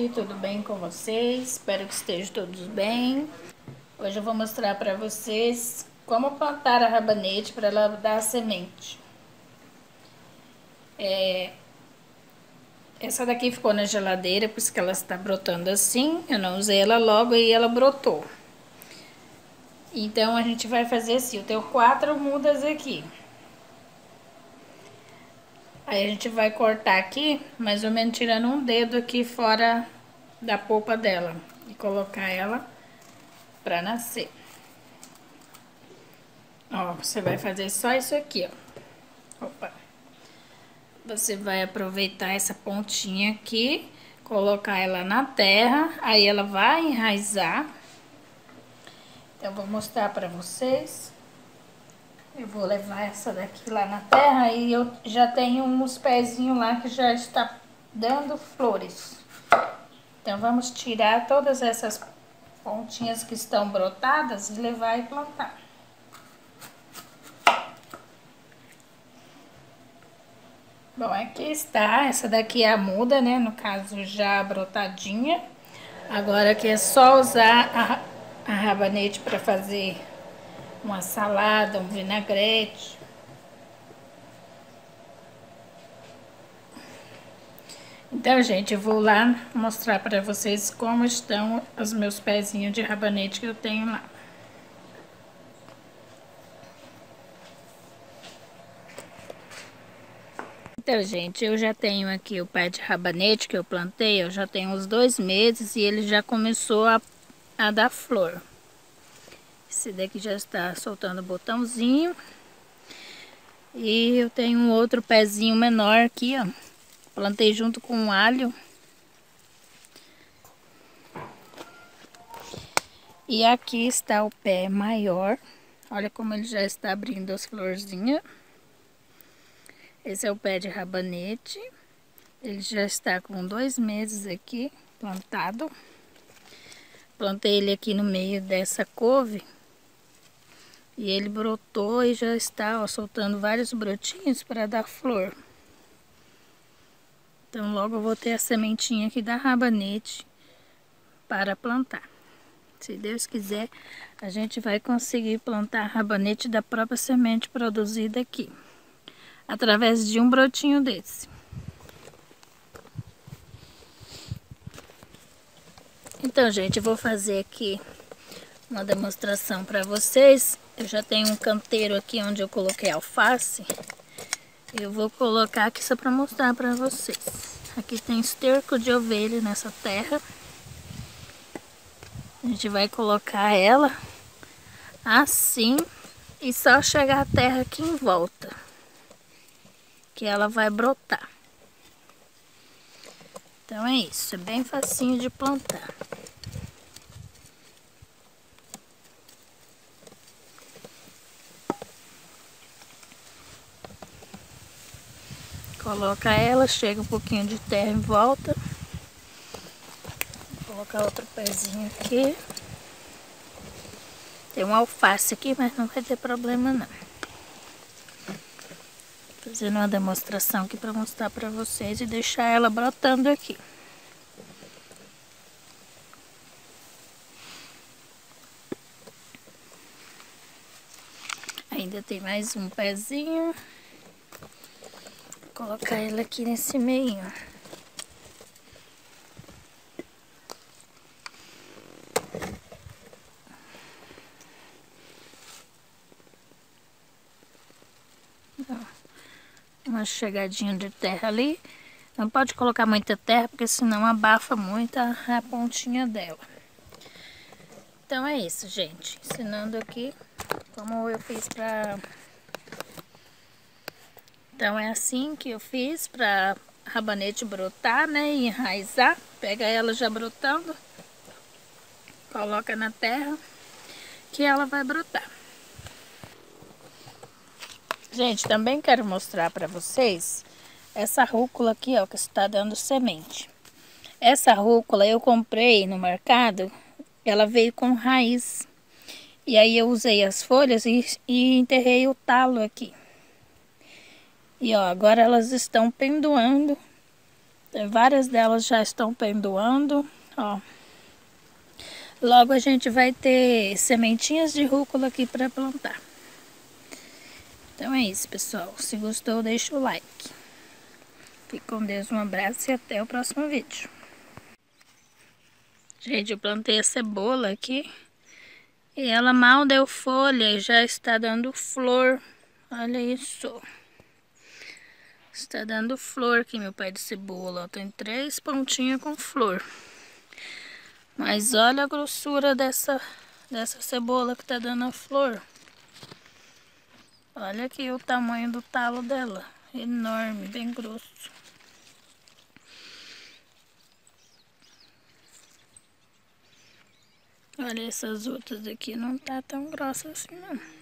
gente, tudo bem com vocês? Espero que estejam todos bem. Hoje eu vou mostrar para vocês como plantar a rabanete para ela dar semente. Essa daqui ficou na geladeira, por isso que ela está brotando assim. Eu não usei ela logo e ela brotou. Então a gente vai fazer assim, eu tenho 4 mudas aqui. Aí a gente vai cortar aqui, mais ou menos tirando um dedo aqui fora da polpa dela. E colocar ela pra nascer. Ó, você vai fazer só isso aqui, ó. Opa! Você vai aproveitar essa pontinha aqui, colocar ela na terra, aí ela vai enraizar. Então, eu vou mostrar pra vocês. Eu vou levar essa daqui lá na terra e eu já tenho uns pezinhos lá que já está dando flores. Então vamos tirar todas essas pontinhas que estão brotadas e levar e plantar. Bom, aqui está. Essa daqui é a muda, né? No caso já brotadinha. Agora aqui é só usar a rabanete para fazer uma salada, um vinagrete. Então, gente, eu vou lá mostrar para vocês como estão os meus pezinhos de rabanete que eu tenho lá. Então, gente, eu já tenho aqui o pé de rabanete que eu plantei. Eu já tenho uns 2 meses e ele já começou a dar flor. Esse daqui já está soltando o botãozinho. E eu tenho um outro pezinho menor aqui, ó. Plantei junto com um alho. E aqui está o pé maior. Olha como ele já está abrindo as florzinhas. Esse é o pé de rabanete. Ele já está com 2 meses aqui, plantado. Plantei ele aqui no meio dessa couve. E ele brotou e já está, ó, soltando vários brotinhos para dar flor. Então logo eu vou ter a sementinha aqui da rabanete para plantar. Se Deus quiser, a gente vai conseguir plantar rabanete da própria semente produzida aqui. Através de um brotinho desse. Então, gente, eu vou fazer aqui uma demonstração para vocês. Eu já tenho um canteiro aqui onde eu coloquei alface. Eu vou colocar aqui só para mostrar para vocês. Aqui tem esterco de ovelha nessa terra. A gente vai colocar ela assim e só chegar a terra aqui em volta, que ela vai brotar. Então é isso, é bem facinho de plantar. Coloca ela, chega um pouquinho de terra em volta. Vou colocar outro pezinho aqui. Tem um alface aqui, mas não vai ter problema não. Vou fazer uma demonstração aqui para mostrar para vocês e deixar ela brotando aqui. Ainda tem mais um pezinho. Vou colocar ela aqui nesse meio. Uma chegadinha de terra ali. Não pode colocar muita terra, porque senão abafa muito a pontinha dela. Então é isso, gente. Ensinando aqui como eu fiz pra... Então é assim que eu fiz para rabanete brotar, né, e enraizar. Pega ela já brotando, coloca na terra que ela vai brotar. Gente, também quero mostrar para vocês essa rúcula aqui, ó, que está dando semente. Essa rúcula eu comprei no mercado, ela veio com raiz. E aí eu usei as folhas e enterrei o talo aqui. E ó, agora elas estão pendoando Várias delas já estão pendoando, ó. Logo a gente vai ter sementinhas de rúcula aqui para plantar. Então é isso, pessoal. Se gostou, deixa o like. Fique com Deus, um abraço e até o próximo vídeo. Gente, eu plantei a cebola aqui e ela mal deu folha e já está dando flor. Olha isso. Está dando flor aqui, meu pé de cebola. Tem 3 pontinhos com flor. Mas olha a grossura dessa cebola que tá dando a flor. Olha aqui o tamanho do talo dela. Enorme, bem grosso. Olha, essas outras aqui não tá tão grossas assim não.